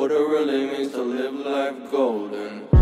what it really means to live life golden.